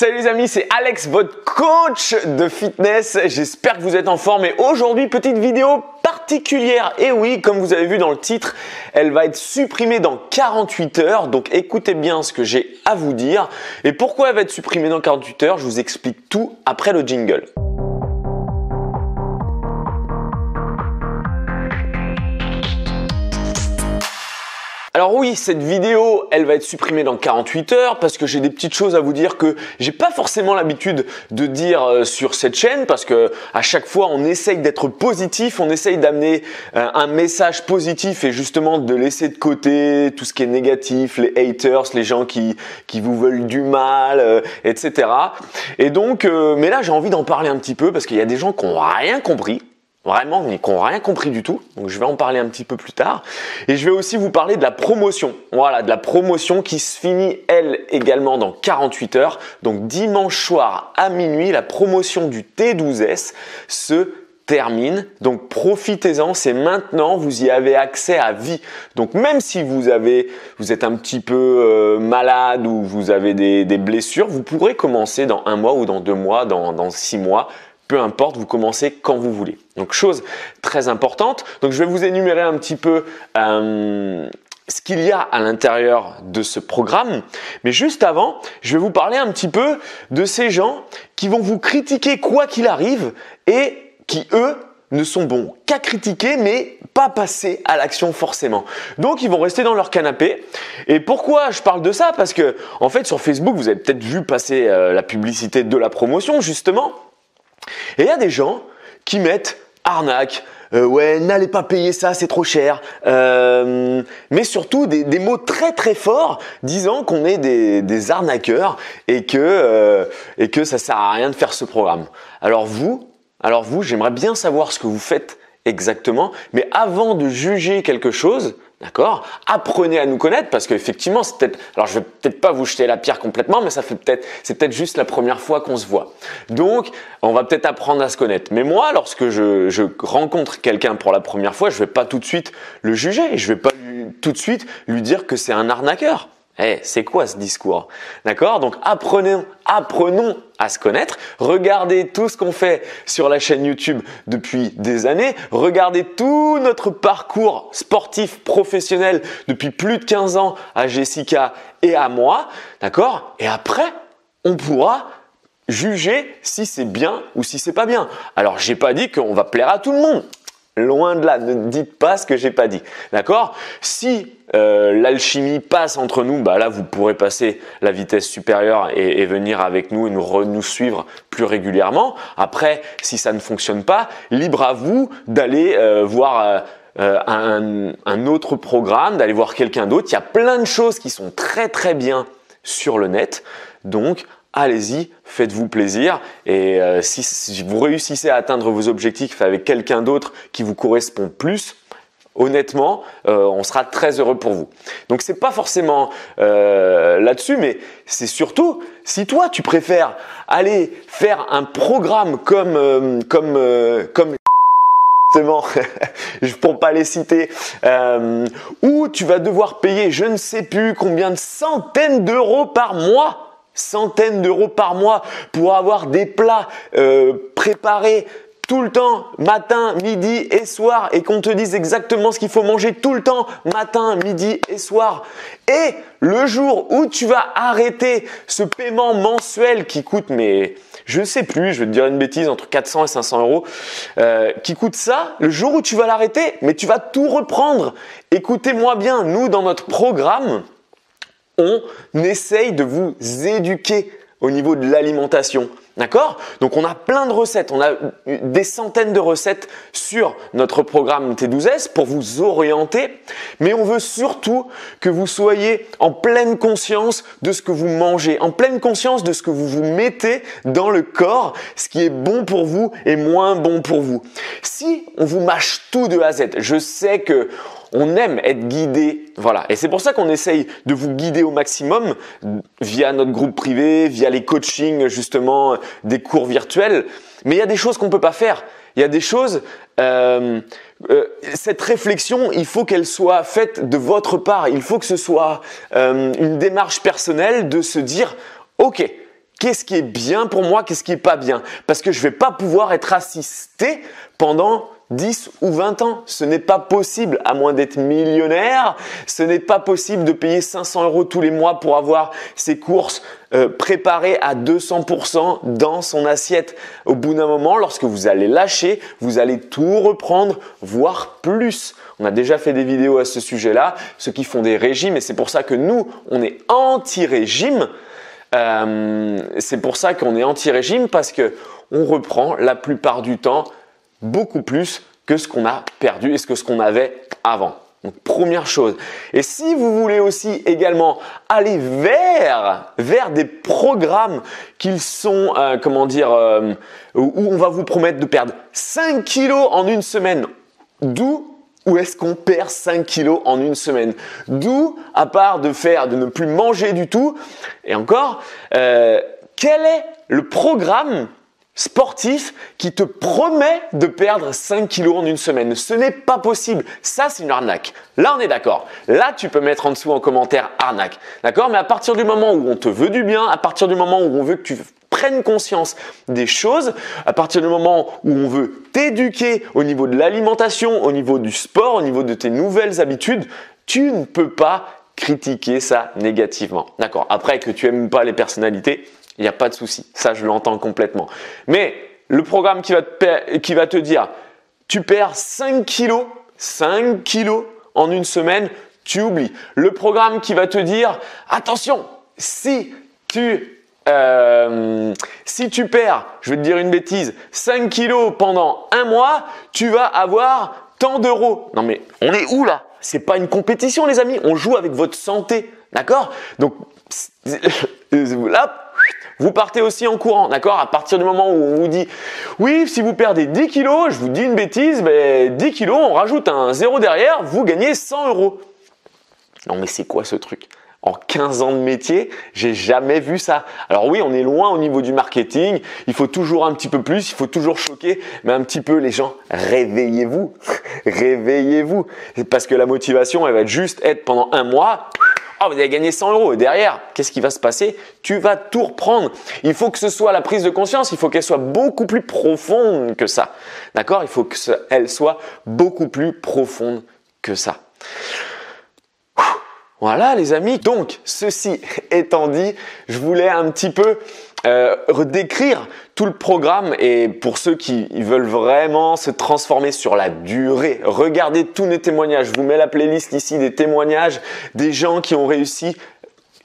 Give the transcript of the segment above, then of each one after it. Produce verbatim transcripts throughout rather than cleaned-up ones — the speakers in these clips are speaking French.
Salut les amis, c'est Alex, votre coach de fitness. J'espère que vous êtes en forme et aujourd'hui, petite vidéo particulière. Et oui, comme vous avez vu dans le titre, elle va être supprimée dans quarante-huit heures. Donc écoutez bien ce que j'ai à vous dire. Et pourquoi elle va être supprimée dans quarante-huit heures, je vous explique tout après le jingle. Alors oui, cette vidéo, elle va être supprimée dans quarante-huit heures parce que j'ai des petites choses à vous dire que j'ai pas forcément l'habitude de dire sur cette chaîne parce que à chaque fois, on essaye d'être positif, on essaye d'amener un message positif et justement de laisser de côté tout ce qui est négatif, les haters, les gens qui, qui vous veulent du mal, et cetera. Et donc, mais là, j'ai envie d'en parler un petit peu parce qu'il y a des gens qui n'ont rien compris. Vraiment, mais qui n'ont rien compris du tout. Donc, je vais en parler un petit peu plus tard. Et je vais aussi vous parler de la promotion. Voilà, de la promotion qui se finit, elle, également dans quarante-huit heures. Donc, dimanche soir à minuit, la promotion du T douze S se termine. Donc, profitez-en. C'est maintenant. Vous y avez accès à vie. Donc, même si vous avez, vous êtes un petit peu euh, malade ou vous avez des, des blessures, vous pourrez commencer dans un mois ou dans deux mois, dans, dans six mois. Peu importe, vous commencez quand vous voulez. Donc, chose très importante. Donc, je vais vous énumérer un petit peu euh, ce qu'il y a à l'intérieur de ce programme. Mais juste avant, je vais vous parler un petit peu de ces gens qui vont vous critiquer quoi qu'il arrive et qui, eux, ne sont bons qu'à critiquer, mais pas passer à l'action forcément. Donc, ils vont rester dans leur canapé. Et pourquoi je parle de ça? Parce que, en fait, sur Facebook, vous avez peut-être vu passer euh, la publicité de la promotion, justement. Et il y a des gens qui mettent arnaque, euh, ouais, n'allez pas payer ça, c'est trop cher, euh, mais surtout des, des mots très très forts disant qu'on est des, des arnaqueurs et que, euh, et que ça ne sert à rien de faire ce programme. Alors vous, alors vous, j'aimerais bien savoir ce que vous faites exactement, mais avant de juger quelque chose, d'accord, apprenez à nous connaître parce qu'effectivement, c'est peut-être, alors je vais peut-être pas vous jeter la pierre complètement, mais ça fait peut-être, c'est peut-être juste la première fois qu'on se voit. Donc, on va peut-être apprendre à se connaître. Mais moi, lorsque je, je rencontre quelqu'un pour la première fois, je vais pas tout de suite le juger, je vais pas lui, tout de suite lui dire que c'est un arnaqueur. Eh, hey, c'est quoi ce discours? D'accord? Donc, apprenons, apprenons à se connaître. Regardez tout ce qu'on fait sur la chaîne YouTube depuis des années. Regardez tout notre parcours sportif professionnel depuis plus de quinze ans à Jessica et à moi. D'accord? Et après, on pourra juger si c'est bien ou si c'est pas bien. Alors, j'ai pas dit qu'on va plaire à tout le monde. Loin de là, ne dites pas ce que j'ai pas dit, d'accord? Si euh, l'alchimie passe entre nous, bah là vous pourrez passer la vitesse supérieure et, et venir avec nous et nous, re, nous suivre plus régulièrement. Après, si ça ne fonctionne pas, libre à vous d'aller euh, voir euh, euh, un, un autre programme, d'aller voir quelqu'un d'autre. Il y a plein de choses qui sont très très bien sur le net, donc allez-y, faites-vous plaisir et euh, si, si vous réussissez à atteindre vos objectifs avec quelqu'un d'autre qui vous correspond plus, honnêtement, euh, on sera très heureux pour vous. Donc, c'est pas forcément euh, là-dessus, mais c'est surtout si toi, tu préfères aller faire un programme comme… Euh, comme, euh, comme justement, pour pas les citer, euh, où tu vas devoir payer je ne sais plus combien de centaines d'euros par mois. Centaines d'euros par mois pour avoir des plats euh, préparés tout le temps, matin, midi et soir, et qu'on te dise exactement ce qu'il faut manger tout le temps, matin, midi et soir. Et le jour où tu vas arrêter ce paiement mensuel qui coûte, mais je ne sais plus, je vais te dire une bêtise, entre quatre cents et cinq cents euros, euh, qui coûte ça, le jour où tu vas l'arrêter, mais tu vas tout reprendre. Écoutez-moi bien, nous, dans notre programme, on essaye de vous éduquer au niveau de l'alimentation, d'accord? Donc, on a plein de recettes, on a des centaines de recettes sur notre programme T douze S pour vous orienter, mais on veut surtout que vous soyez en pleine conscience de ce que vous mangez, en pleine conscience de ce que vous vous mettez dans le corps, ce qui est bon pour vous et moins bon pour vous. Si on vous mâche tout de A à Z, je sais que… on aime être guidé, voilà. Et c'est pour ça qu'on essaye de vous guider au maximum via notre groupe privé, via les coachings, justement, des cours virtuels. Mais il y a des choses qu'on ne peut pas faire. Il y a des choses… Euh, euh, cette réflexion, il faut qu'elle soit faite de votre part. Il faut que ce soit euh, une démarche personnelle de se dire « Ok, qu'est-ce qui est bien pour moi, qu'est-ce qui n'est pas bien. Parce que je ne vais pas pouvoir être assisté pendant dix ou vingt ans. Ce n'est pas possible, à moins d'être millionnaire. Ce n'est pas possible de payer cinq cents euros tous les mois pour avoir ses courses euh, préparées à deux cents pour cent dans son assiette. Au bout d'un moment, lorsque vous allez lâcher, vous allez tout reprendre, voire plus. On a déjà fait des vidéos à ce sujet-là, ceux qui font des régimes, et c'est pour ça que nous, on est anti-régime. Euh, c'est pour ça qu'on est anti-régime, parce qu'on reprend la plupart du temps beaucoup plus que ce qu'on a perdu et ce que ce qu'on avait avant. Donc, première chose. Et si vous voulez aussi également aller vers, vers des programmes qui sont, euh, comment dire, euh, où on va vous promettre de perdre cinq kilos en une semaine, d'où où est-ce qu'on perd cinq kilos en une semaine? D'où, à part de faire, de ne plus manger du tout, et encore, euh, quel est le programme sportif qui te promet de perdre cinq kilos en une semaine? Ce n'est pas possible. Ça, c'est une arnaque. Là, on est d'accord. Là, tu peux mettre en dessous en commentaire arnaque. D'accord? Mais à partir du moment où on te veut du bien, à partir du moment où on veut que tu prennent conscience des choses, à partir du moment où on veut t'éduquer au niveau de l'alimentation, au niveau du sport, au niveau de tes nouvelles habitudes, tu ne peux pas critiquer ça négativement. D'accord. Après, que tu n'aimes pas les personnalités, il n'y a pas de souci. Ça, je l'entends complètement. Mais le programme qui va te, qui va te dire « tu perds cinq kilos, cinq kilos en une semaine », tu oublies. Le programme qui va te dire « attention, si tu… » Euh, si tu perds, je vais te dire une bêtise, cinq kilos pendant un mois, tu vas avoir tant d'euros. Non mais on est où là? C'est pas une compétition les amis, on joue avec votre santé, d'accord? Donc là, vous partez aussi en courant, d'accord? À partir du moment où on vous dit, oui, si vous perdez dix kilos, je vous dis une bêtise, mais dix kilos, on rajoute un zéro derrière, vous gagnez cent euros. Non mais c'est quoi ce truc? En quinze ans de métier, j'ai jamais vu ça. Alors oui, on est loin au niveau du marketing, il faut toujours un petit peu plus, il faut toujours choquer, mais un petit peu les gens, réveillez-vous, réveillez-vous. Parce que la motivation, elle va juste être pendant un mois, oh, vous avez gagné cent euros. Et derrière, qu'est-ce qui va se passer? Tu vas tout reprendre. Il faut que ce soit la prise de conscience, il faut qu'elle soit beaucoup plus profonde que ça. D'accord? Il faut qu'elle soit beaucoup plus profonde que ça. Voilà les amis, donc ceci étant dit, je voulais un petit peu euh, redécrire tout le programme et pour ceux qui veulent vraiment se transformer sur la durée, regardez tous nos témoignages, je vous mets la playlist ici des témoignages des gens qui ont réussi,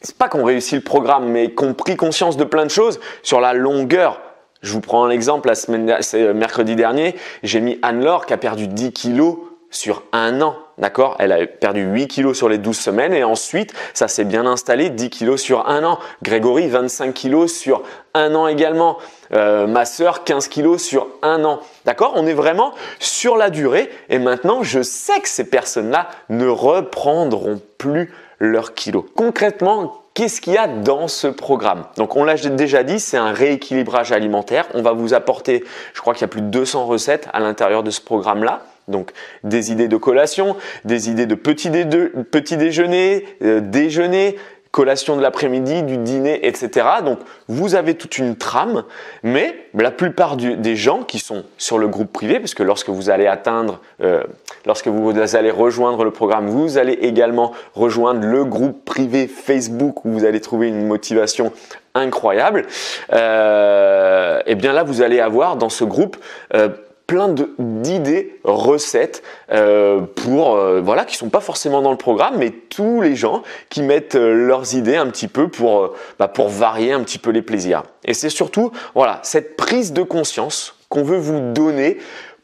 c'est pas qu'on réussit le programme mais qu'on pris conscience de plein de choses sur la longueur. Je vous prends un exemple, la semaine, c'est mercredi dernier, j'ai mis Anne-Laure qui a perdu dix kilos sur un an. D'accord, elle a perdu huit kilos sur les douze semaines et ensuite, ça s'est bien installé, dix kilos sur un an. Grégory, vingt-cinq kilos sur un an également. Euh, ma sœur, quinze kilos sur un an. D'accord, on est vraiment sur la durée et maintenant, je sais que ces personnes-là ne reprendront plus leurs kilos. Concrètement, qu'est-ce qu'il y a dans ce programme? Donc, on l'a déjà dit, c'est un rééquilibrage alimentaire. On va vous apporter, je crois qu'il y a plus de deux cents recettes à l'intérieur de ce programme-là. Donc, des idées de collation, des idées de petit, dé de, petit déjeuner, euh, déjeuner, collation de l'après-midi, du dîner, et cetera. Donc, vous avez toute une trame, mais la plupart du, des gens qui sont sur le groupe privé, parce que lorsque vous allez atteindre, euh, lorsque vous allez rejoindre le programme, vous allez également rejoindre le groupe privé Facebook où vous allez trouver une motivation incroyable. Euh, et bien là, vous allez avoir dans ce groupe euh, plein d'idées, recettes euh, pour euh, voilà qui sont pas forcément dans le programme, mais tous les gens qui mettent euh, leurs idées un petit peu pour euh, bah, pour varier un petit peu les plaisirs. Et c'est surtout voilà cette prise de conscience qu'on veut vous donner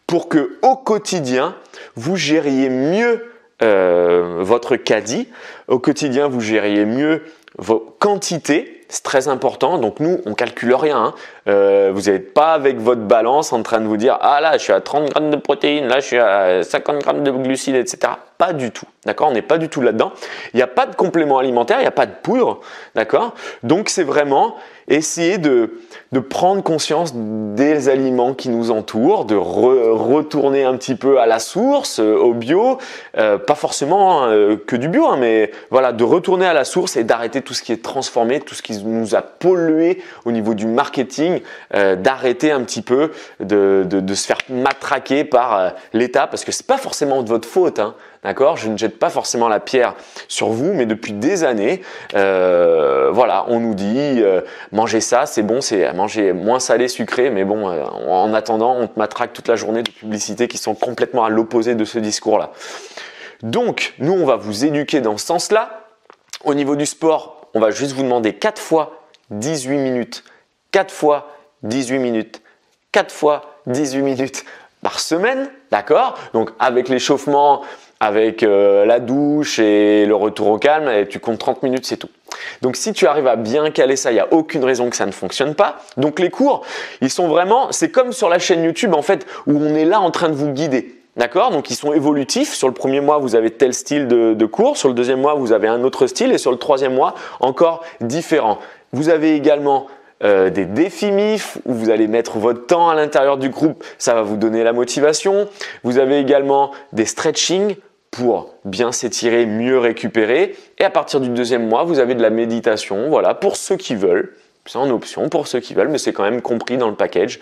pour que au quotidien vous gériez mieux euh, votre caddie, au quotidien vous gériez mieux vos quantités. C'est très important. Donc, nous, on calcule rien. Hein. Euh, vous n'êtes pas avec votre balance en train de vous dire « Ah là, je suis à trente grammes de protéines, là, je suis à cinquante grammes de glucides, et cetera » pas du tout. D'accord, on n'est pas du tout là-dedans. Il n'y a pas de complément alimentaire, il n'y a pas de poudre. D'accord, donc c'est vraiment essayer de, de prendre conscience des aliments qui nous entourent, de re, retourner un petit peu à la source, euh, au bio, euh, pas forcément euh, que du bio, hein, mais voilà, de retourner à la source et d'arrêter tout ce qui est transformé, tout ce qui nous a pollué au niveau du marketing, euh, d'arrêter un petit peu de, de, de se faire matraquer par euh, l'État, parce que c'est pas forcément de votre faute, hein. D'accord, je ne jette pas forcément la pierre sur vous, mais depuis des années, euh, voilà, on nous dit euh, manger ça, c'est bon, c'est manger moins salé, sucré, mais bon, euh, en attendant, on te matraque toute la journée de publicités qui sont complètement à l'opposé de ce discours-là. Donc, nous, on va vous éduquer dans ce sens-là. Au niveau du sport, on va juste vous demander quatre fois dix-huit minutes, quatre fois dix-huit minutes, quatre fois dix-huit minutes par semaine, d'accord? Donc, avec l'échauffement, avec euh, la douche et le retour au calme, et tu comptes trente minutes, c'est tout. Donc si tu arrives à bien caler ça, il n'y a aucune raison que ça ne fonctionne pas. Donc les cours, ils sont vraiment, c'est comme sur la chaîne YouTube en fait, où on est là en train de vous guider. D'accord? Donc ils sont évolutifs. Sur le premier mois, vous avez tel style de, de cours. Sur le deuxième mois, vous avez un autre style. Et sur le troisième mois, encore différent. Vous avez également Euh, des défis M I F où vous allez mettre votre temps à l'intérieur du groupe, ça va vous donner la motivation. Vous avez également des stretching pour bien s'étirer, mieux récupérer. Et à partir du deuxième mois, vous avez de la méditation, voilà, pour ceux qui veulent. C'est en option pour ceux qui veulent, mais c'est quand même compris dans le package.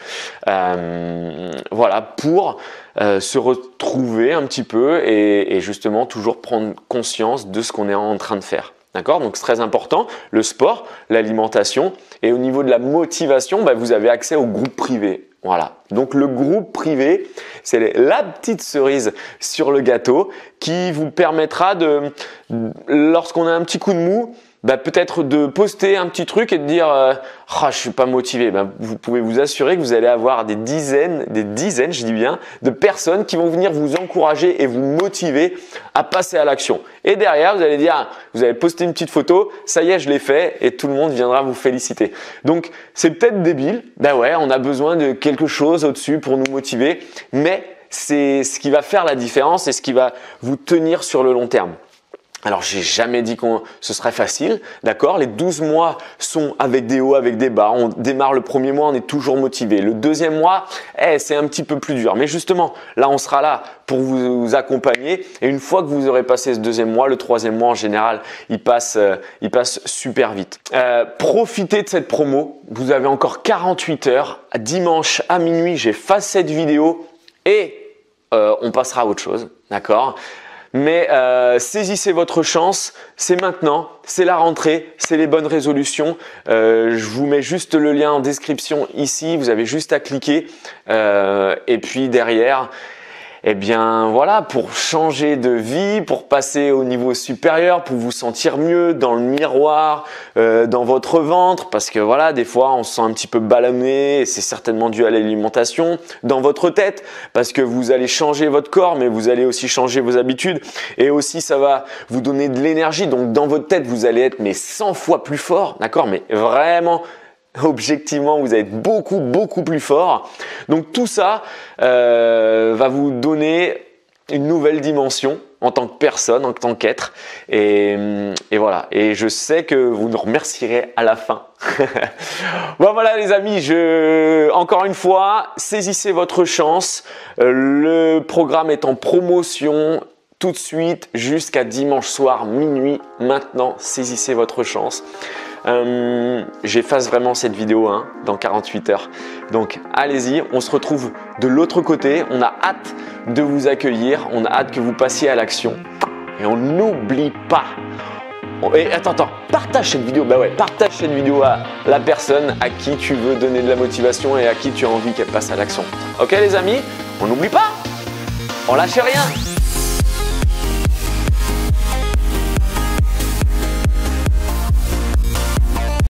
Euh, voilà, pour euh, se retrouver un petit peu et, et justement toujours prendre conscience de ce qu'on est en train de faire. D'accord, donc c'est très important, le sport, l'alimentation, et au niveau de la motivation, bah, vous avez accès au groupe privé. Voilà, donc le groupe privé, c'est la petite cerise sur le gâteau qui vous permettra de, lorsqu'on a un petit coup de mou, bah, peut-être de poster un petit truc et de dire euh, « Ah, je suis pas motivé ». Bah, vous pouvez vous assurer que vous allez avoir des dizaines, des dizaines, je dis bien, de personnes qui vont venir vous encourager et vous motiver à passer à l'action. Et derrière, vous allez dire ah, « Vous allez poster une petite photo, ça y est, je l'ai fait » et tout le monde viendra vous féliciter. Donc, c'est peut-être débile. Bah ouais, on a besoin de quelque chose au-dessus pour nous motiver, mais c'est ce qui va faire la différence et ce qui va vous tenir sur le long terme. Alors, j'ai jamais dit que ce serait facile, d'accord? Les douze mois sont avec des hauts, avec des bas. On démarre le premier mois, on est toujours motivé. Le deuxième mois, eh, c'est un petit peu plus dur. Mais justement, là, on sera là pour vous accompagner. Et une fois que vous aurez passé ce deuxième mois, le troisième mois, en général, il passe, euh, il passe super vite. Euh, profitez de cette promo. Vous avez encore quarante-huit heures. Dimanche à minuit, j'ai fait cette vidéo et euh, on passera à autre chose, d'accord? Mais euh, saisissez votre chance, c'est maintenant, c'est la rentrée, c'est les bonnes résolutions. Euh, je vous mets juste le lien en description ici, vous avez juste à cliquer. Euh, et puis derrière, eh bien voilà, pour changer de vie, pour passer au niveau supérieur, pour vous sentir mieux dans le miroir, euh, dans votre ventre, parce que voilà, des fois on se sent un petit peu ballonné, et c'est certainement dû à l'alimentation, dans votre tête, parce que vous allez changer votre corps, mais vous allez aussi changer vos habitudes, et aussi ça va vous donner de l'énergie, donc dans votre tête vous allez être mais cent fois plus fort, d'accord, mais vraiment objectivement, vous êtes beaucoup, beaucoup plus fort. Donc tout ça euh, va vous donner une nouvelle dimension en tant que personne, en tant qu'être. Et, et voilà. Et je sais que vous nous remercierez à la fin. Bon voilà les amis, je... encore une fois, saisissez votre chance. Le programme est en promotion tout de suite jusqu'à dimanche soir minuit. Maintenant, saisissez votre chance. Euh, j'efface vraiment cette vidéo hein, dans quarante-huit heures. Donc allez-y, on se retrouve de l'autre côté. On a hâte de vous accueillir, on a hâte que vous passiez à l'action. Et on n'oublie pas. Et attends, attends, partage cette vidéo. Bah ouais, partage cette vidéo à la personne à qui tu veux donner de la motivation et à qui tu as envie qu'elle passe à l'action. Ok les amis, on n'oublie pas, on lâche rien.